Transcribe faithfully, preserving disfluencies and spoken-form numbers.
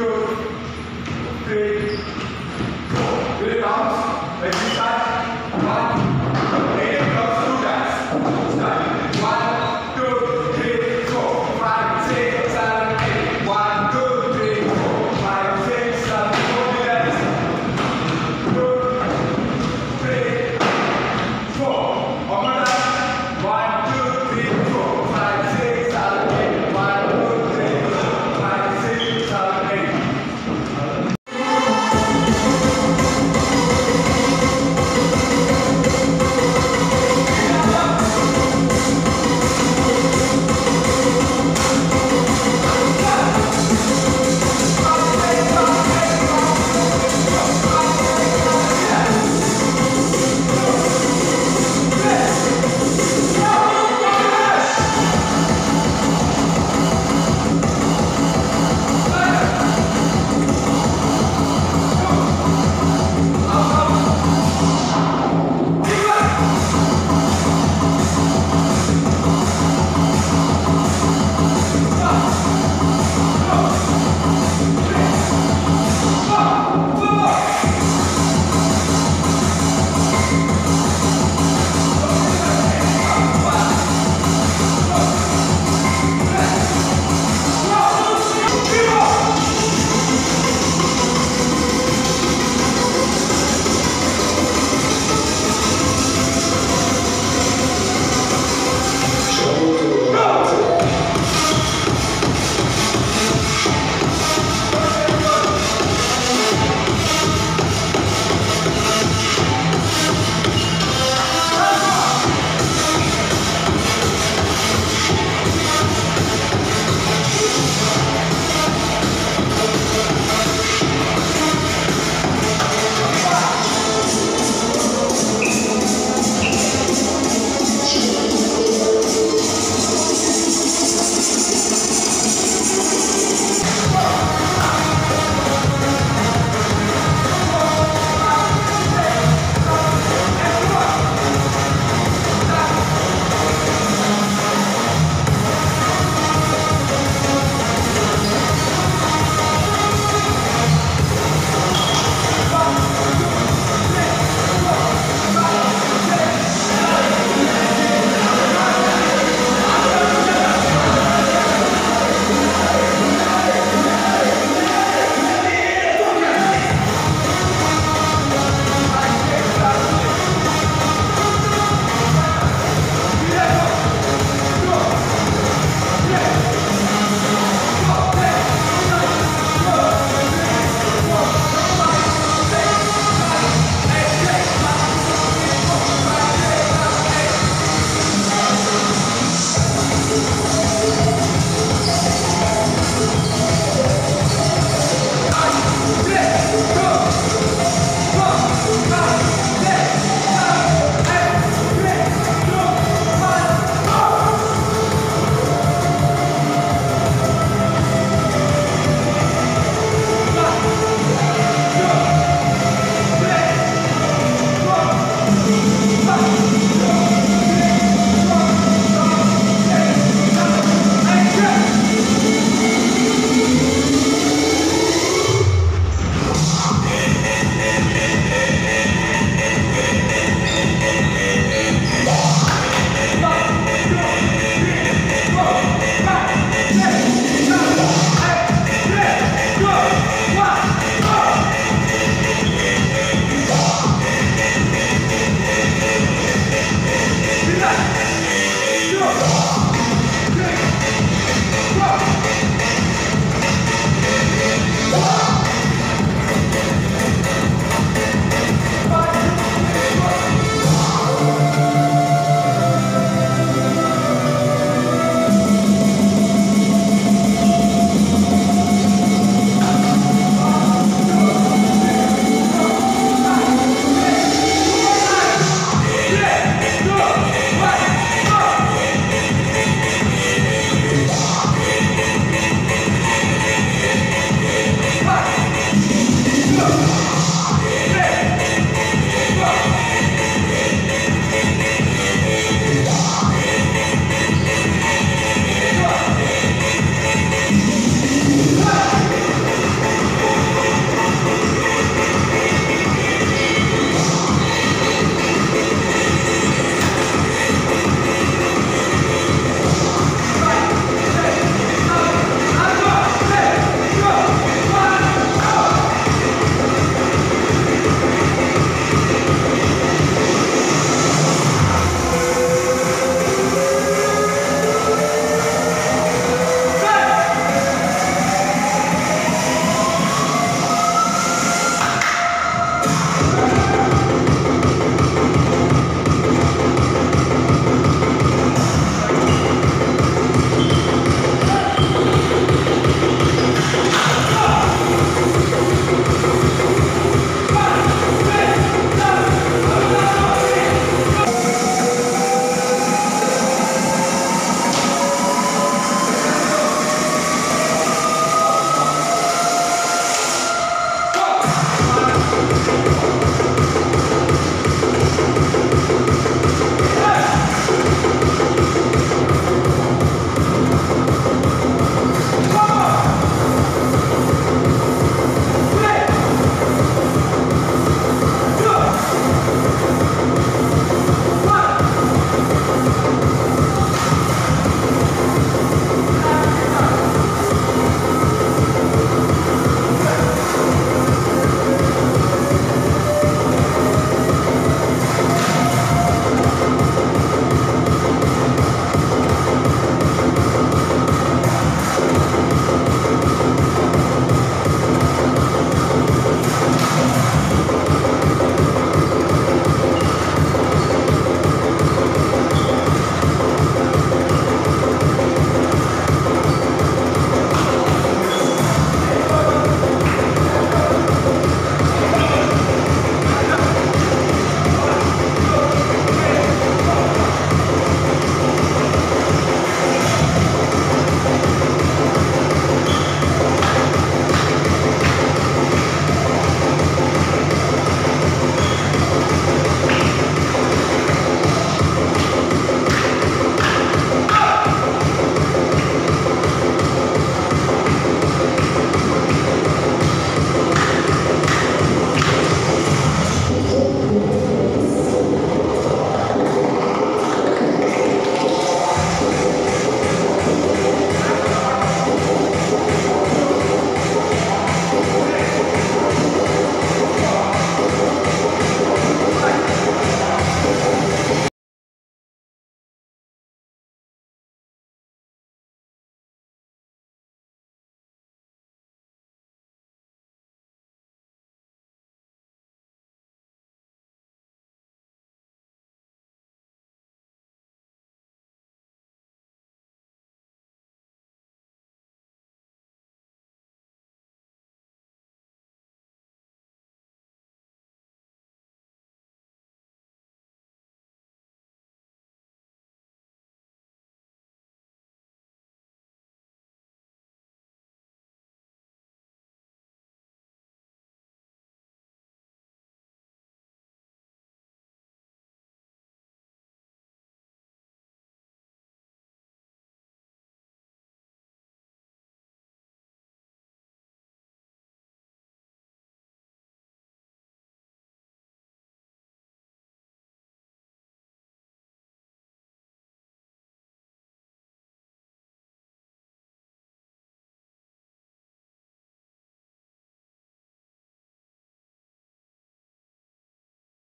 good.